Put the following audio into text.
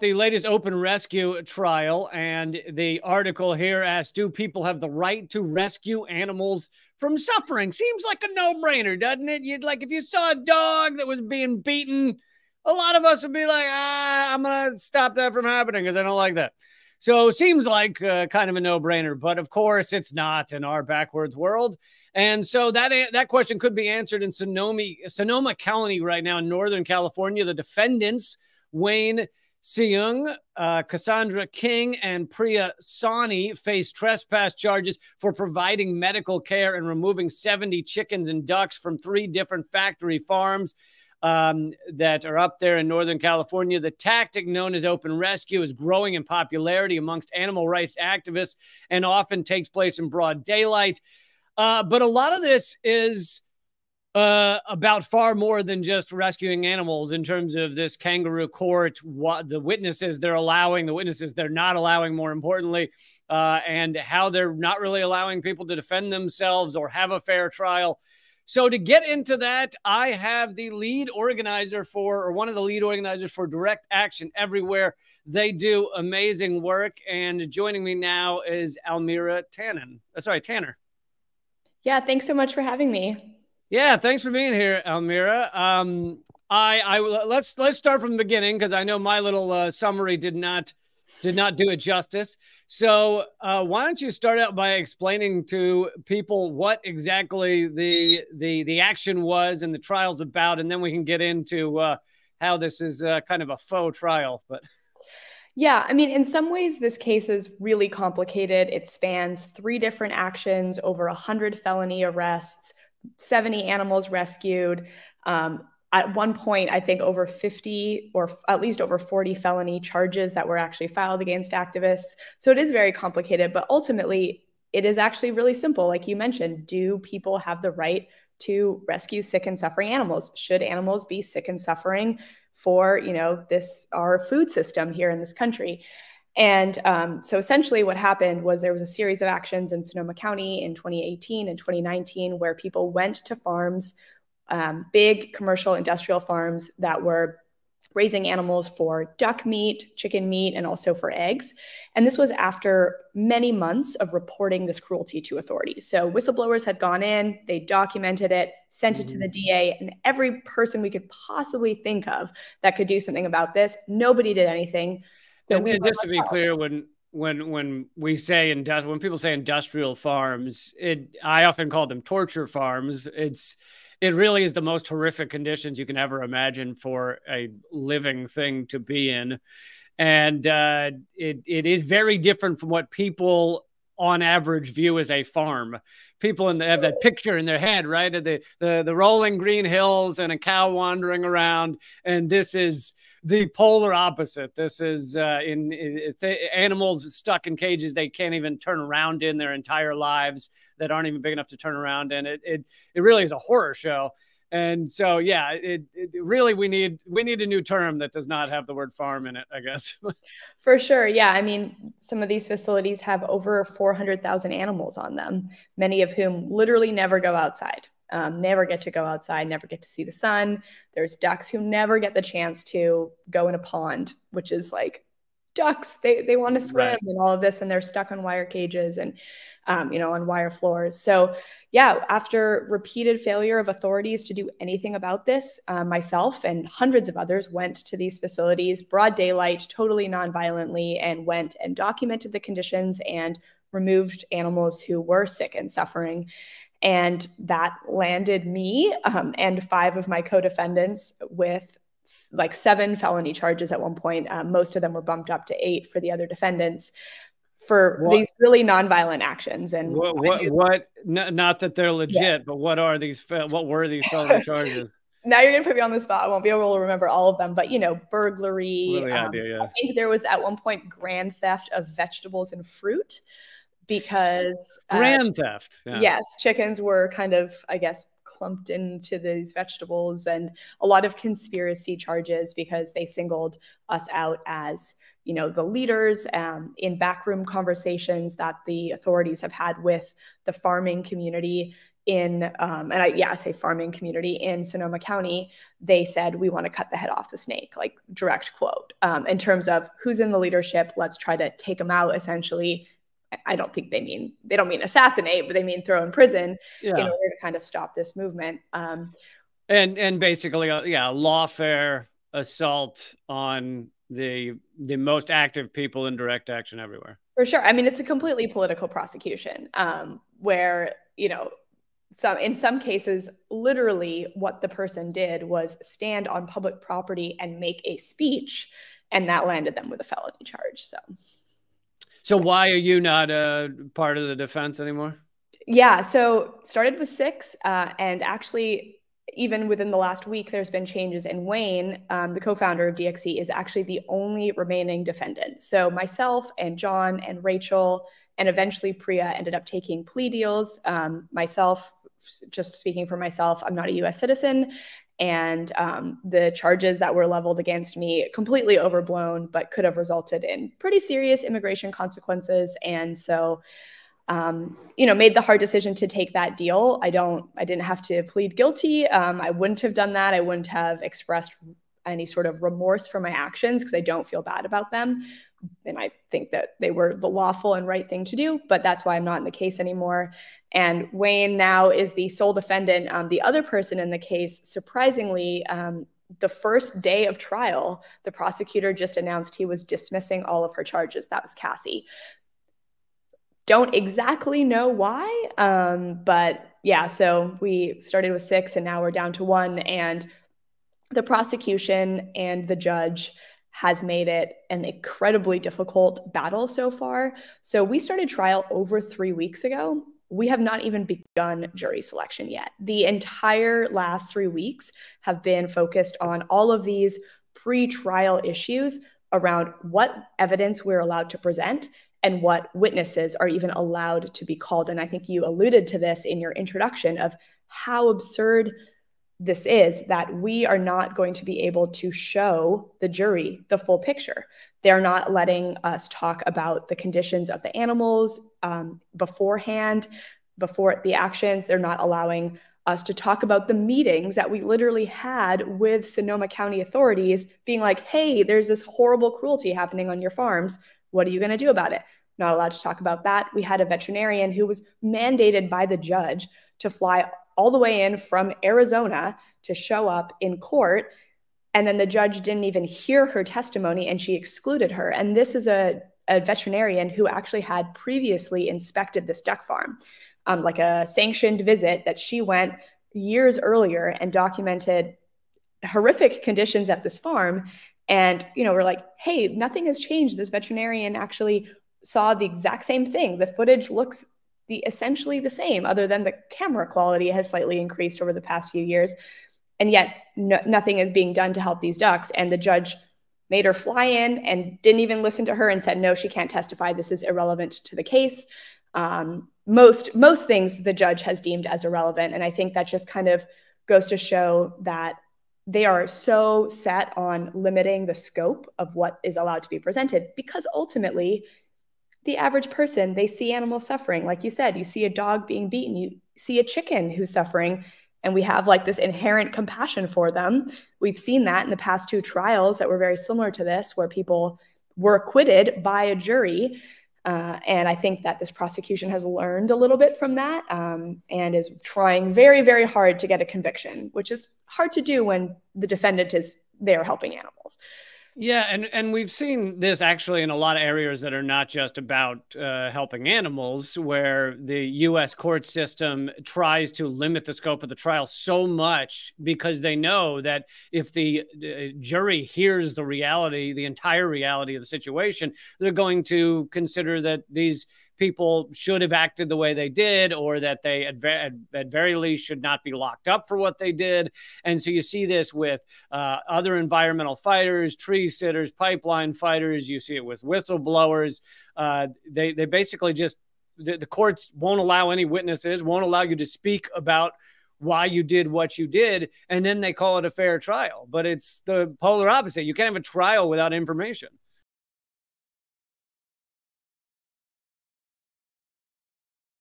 The latest open rescue trial, and the article here asks, do people have the right to rescue animals from suffering? Seems like a no-brainer, doesn't it? You'd like, if you saw a dog that was being beaten, a lot of us would be like, I'm going to stop that from happening because I don't like that. So it seems like kind of a no-brainer, but of course it's not in our backwards world. And so that question could be answered in Sonoma County right now in Northern California. The defendants, Wayne Siyoung, Cassandra King, and Priya Sani face trespass charges for providing medical care and removing 70 chickens and ducks from 3 different factory farms that are up there in Northern California. The tactic known as open rescue is growing in popularity amongst animal rights activists and often takes place in broad daylight. But a lot of this is about far more than just rescuing animals in terms of this kangaroo court, what the witnesses they're allowing, the witnesses they're not allowing, more importantly, and how they're not really allowing people to defend themselves or have a fair trial. So to get into that, I have the lead organizer for, or one of the lead organizers for Direct Action Everywhere. They do amazing work. And joining me now is Almira Tanner. Yeah, thanks so much for having me. Yeah, thanks for being here, Almira. Let's start from the beginning because I know my little summary did not do it justice. So why don't you start out by explaining to people what exactly the action was and the trial's about, and then we can get into how this is kind of a faux trial, but. Yeah, I mean, in some ways, this case is really complicated. It spans 3 different actions, over 100 felony arrests, 70 animals rescued. At one point, I think over 50 or at least over 40 felony charges that were actually filed against activists. So it is very complicated, but ultimately it is actually really simple. Like you mentioned, do people have the right to rescue sick and suffering animals? Should animals be sick and suffering for, you know, our food system here in this country? And so essentially what happened was there was a series of actions in Sonoma County in 2018 and 2019 where people went to farms, big commercial industrial farms that were raising animals for duck meat, chicken meat, and also for eggs. And this was after many months of reporting this cruelty to authorities. So whistleblowers had gone in, they documented it, sent it to the DA, and every person we could possibly think of that could do something about this, nobody did anything. And just to be clear, when we say when people say industrial farms, I often call them torture farms. It really is the most horrific conditions you can ever imagine for a living thing to be in, and it is very different from what people on average view as a farm. People have that picture in their head, right? Of the rolling green hills and a cow wandering around, and this is the polar opposite. This is animals stuck in cages they can't even turn around in their entire lives, that aren't even big enough to turn around, and it really is a horror show. And so, yeah, really we need a new term that does not have the word farm in it, I guess. For sure. Yeah. I mean, some of these facilities have over 400,000 animals on them, many of whom literally never go outside, never get to go outside, never get to see the sun. There's ducks who never get the chance to go in a pond, which is like ducks. They want to swim, right, and all of this, and they're stuck on wire cages and, you know, on wire floors. So yeah, after repeated failure of authorities to do anything about this, myself and hundreds of others went to these facilities, broad daylight, totally nonviolently, and went and documented the conditions and removed animals who were sick and suffering. And that landed me and 5 of my co-defendants with like 7 felony charges at one point. Most of them were bumped up to 8 for the other defendants, for these really nonviolent actions. And not that they're legit, yeah, but what were these felony charges? Now you're gonna put me on the spot. I won't be able to remember all of them, but you know, burglary. Yeah. I think there was at one point grand theft of vegetables and fruit, because grand theft. Yeah. Yes, chickens were kind of, I guess, clumped into these vegetables, and a lot of conspiracy charges because they singled us out as, you know, the leaders in backroom conversations that the authorities have had with the farming community in, I say farming community in Sonoma County, they said, we want to cut the head off the snake, like direct quote, in terms of who's in the leadership. Let's try to take them out, essentially. I don't think they don't mean assassinate, but they mean throw in prison in order to kind of stop this movement. And basically, lawfare assault on the most active people in Direct Action Everywhere. For sure. I mean, it's a completely political prosecution where, in some cases, literally what the person did was stand on public property and make a speech, and that landed them with a felony charge. So why are you not a part of the defense anymore? Yeah. So started with 6 and actually, even within the last week, there's been changes. And Wayne, the co-founder of DXC, is actually the only remaining defendant. So myself and John and Rachel and eventually Priya ended up taking plea deals. Myself, just speaking for myself, I'm not a U.S. citizen. And the charges that were leveled against me, completely overblown, but could have resulted in pretty serious immigration consequences. And so made the hard decision to take that deal. I didn't have to plead guilty. I wouldn't have done that. I wouldn't have expressed any sort of remorse for my actions because I don't feel bad about them. And I think that they were the lawful and right thing to do, but that's why I'm not in the case anymore. And Wayne now is the sole defendant. The other person in the case, surprisingly, the first day of trial, the prosecutor just announced he was dismissing all of her charges. That was Cassie. Don't exactly know why, but yeah, so we started with 6 and now we're down to 1, and the prosecution and the judge has made it an incredibly difficult battle so far. So we started trial over 3 weeks ago. We have not even begun jury selection yet. The entire last 3 weeks have been focused on all of these pre-trial issues around what evidence we're allowed to present and what witnesses are even allowed to be called. And I think you alluded to this in your introduction of how absurd this is that we are not going to be able to show the jury the full picture. They're not letting us talk about the conditions of the animals beforehand, before the actions. They're not allowing us to talk about the meetings that we literally had with Sonoma County authorities being like, hey, there's this horrible cruelty happening on your farms. What are you going to do about it? Not allowed to talk about that. We had a veterinarian who was mandated by the judge to fly all the way in from Arizona to show up in court. And then the judge didn't even hear her testimony and she excluded her. And this is a veterinarian who actually had previously inspected this duck farm, like a sanctioned visit that she went years earlier and documented horrific conditions at this farm. And, we're like, hey, nothing has changed. This veterinarian actually saw the exact same thing. The footage looks essentially the same, other than the camera quality has slightly increased over the past few years. And yet nothing is being done to help these ducks. And the judge made her fly in and didn't even listen to her and said, no, she can't testify. This is irrelevant to the case. Most things the judge has deemed as irrelevant. And I think that just kind of goes to show that they are so set on limiting the scope of what is allowed to be presented, because ultimately the average person, they see animal suffering. Like you said, you see a dog being beaten, you see a chicken who's suffering, and we have like this inherent compassion for them. We've seen that in the past 2 trials that were very similar to this, where people were acquitted by a jury. And I think that this prosecution has learned a little bit from that and is trying very, very hard to get a conviction, which is hard to do when the defendant is there helping animals. Yeah, and we've seen this actually in a lot of areas that are not just about helping animals, where the U.S. court system tries to limit the scope of the trial so much because they know that if the jury hears the reality, the entire reality of the situation, they're going to consider that these people should have acted the way they did, or that they at very least should not be locked up for what they did. And so you see this with other environmental fighters, tree sitters, pipeline fighters. You see it with whistleblowers. They basically just, the courts won't allow any witnesses, won't allow you to speak about why you did what you did. And then they call it a fair trial, but it's the polar opposite. You can't have a trial without information.